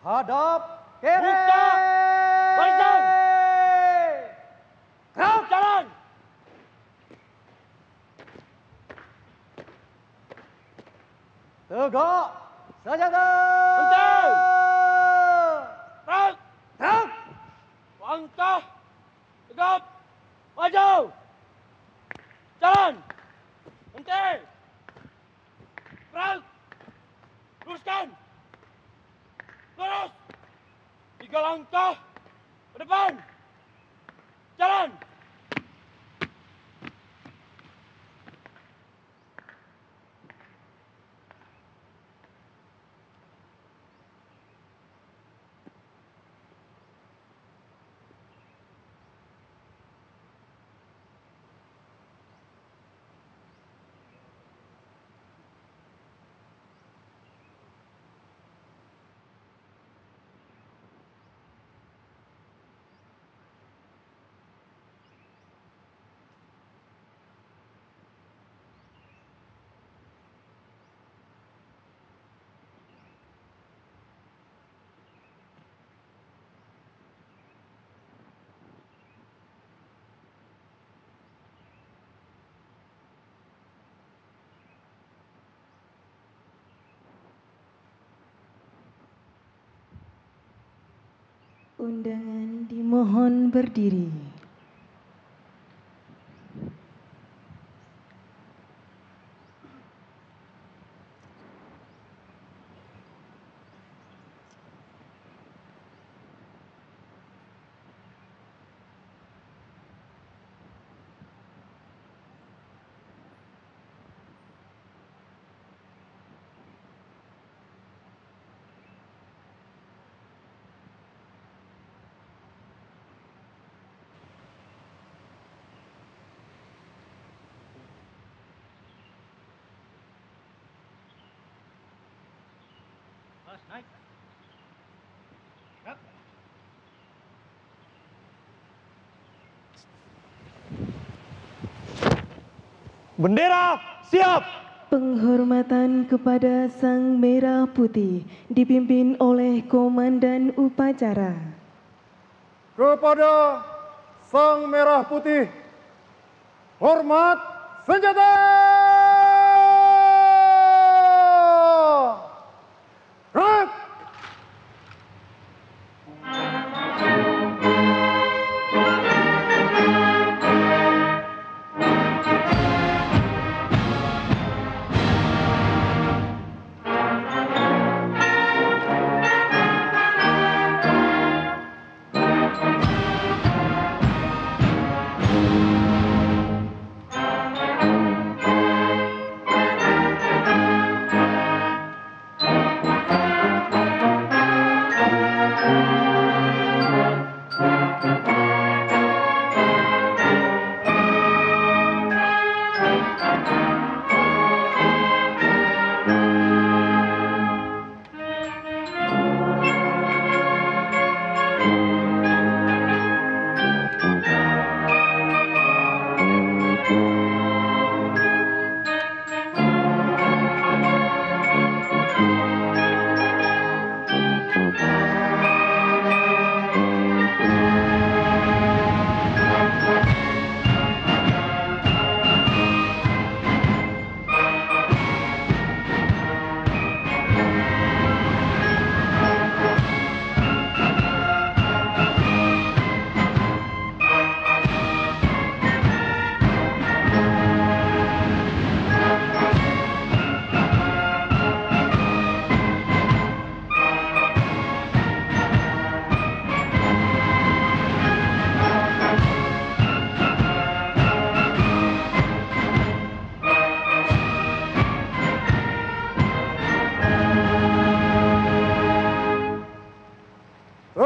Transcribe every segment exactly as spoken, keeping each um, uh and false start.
hadap kiri. Buka barisan. Gerak jalan. Tegak senjata. Penting. Gerak. Gerak. Langkah. Tegap. Maju. Jalan. Penting. Gerak. Luruskan. Terus tiga langkah ke depan. Jalan. Undangan dimohon berdiri. Naik. Siap. Bendera siap. Penghormatan kepada Sang Merah Putih dipimpin oleh Komandan Upacara. Kepada Sang Merah Putih, hormat senjata.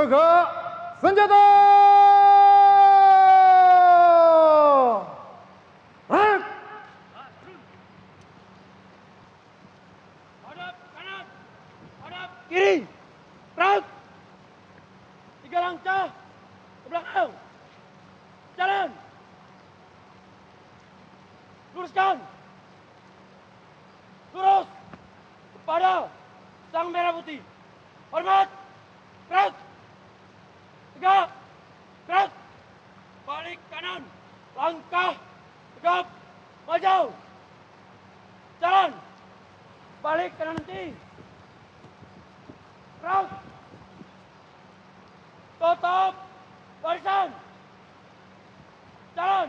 Tegak senjata. Rek. Hadap kanan, hadap kiri. Rek. Tiga langkah ke belakang. Jalan. Luruskan. Lurus kepada Sang Merah Putih. Hormat. terus, tegap, terus, balik kanan, langkah, tegap, maju, jalan, balik kanan nanti, terus, tutup, barisan, jalan.